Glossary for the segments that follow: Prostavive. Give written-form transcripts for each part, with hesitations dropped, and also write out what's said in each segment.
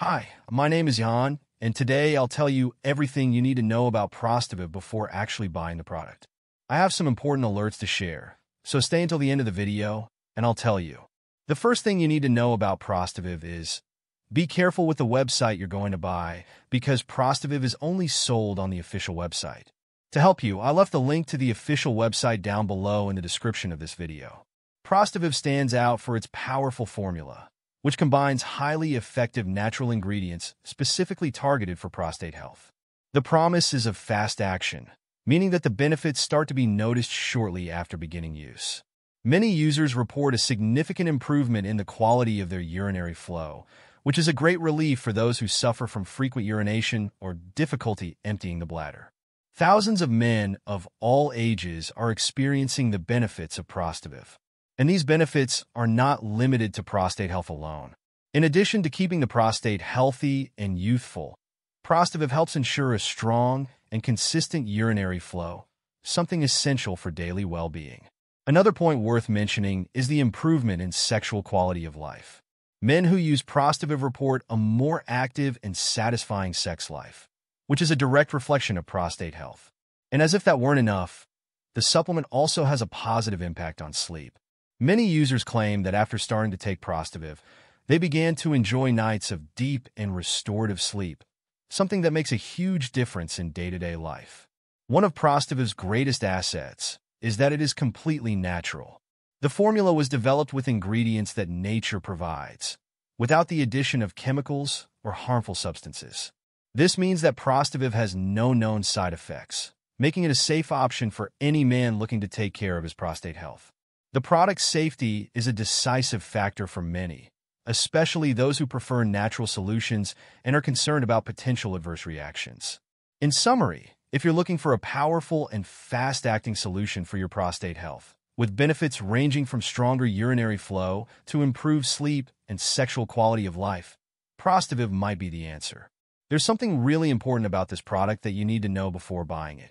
Hi, my name is Jan, and today I'll tell you everything you need to know about Prostavive before actually buying the product. I have some important alerts to share, so stay until the end of the video, and I'll tell you. The first thing you need to know about Prostavive is be careful with the website you're going to buy, because Prostavive is only sold on the official website. To help you, I left the link to the official website down below in the description of this video. Prostavive stands out for its powerful formula, which combines highly effective natural ingredients specifically targeted for prostate health. The promise is of fast action, meaning that the benefits start to be noticed shortly after beginning use. Many users report a significant improvement in the quality of their urinary flow, which is a great relief for those who suffer from frequent urination or difficulty emptying the bladder. Thousands of men of all ages are experiencing the benefits of Prostavive. And these benefits are not limited to prostate health alone. In addition to keeping the prostate healthy and youthful, Prostavive helps ensure a strong and consistent urinary flow, something essential for daily well-being. Another point worth mentioning is the improvement in sexual quality of life. Men who use Prostavive report a more active and satisfying sex life, which is a direct reflection of prostate health. And as if that weren't enough, the supplement also has a positive impact on sleep. Many users claim that after starting to take Prostavive, they began to enjoy nights of deep and restorative sleep, something that makes a huge difference in day-to-day life. One of Prostavive's greatest assets is that it is completely natural. The formula was developed with ingredients that nature provides, without the addition of chemicals or harmful substances. This means that Prostavive has no known side effects, making it a safe option for any man looking to take care of his prostate health. The product's safety is a decisive factor for many, especially those who prefer natural solutions and are concerned about potential adverse reactions. In summary, if you're looking for a powerful and fast-acting solution for your prostate health, with benefits ranging from stronger urinary flow to improved sleep and sexual quality of life, Prostavive might be the answer. There's something really important about this product that you need to know before buying it.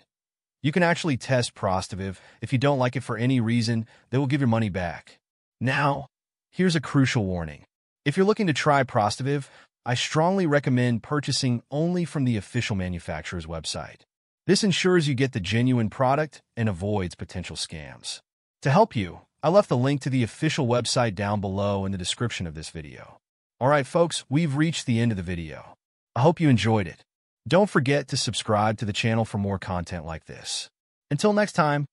You can actually test Prostavive. If you don't like it for any reason, they will give your money back. Now, here's a crucial warning. If you're looking to try Prostavive, I strongly recommend purchasing only from the official manufacturer's website. This ensures you get the genuine product and avoids potential scams. To help you, I left the link to the official website down below in the description of this video. Alright folks, we've reached the end of the video. I hope you enjoyed it. Don't forget to subscribe to the channel for more content like this. Until next time.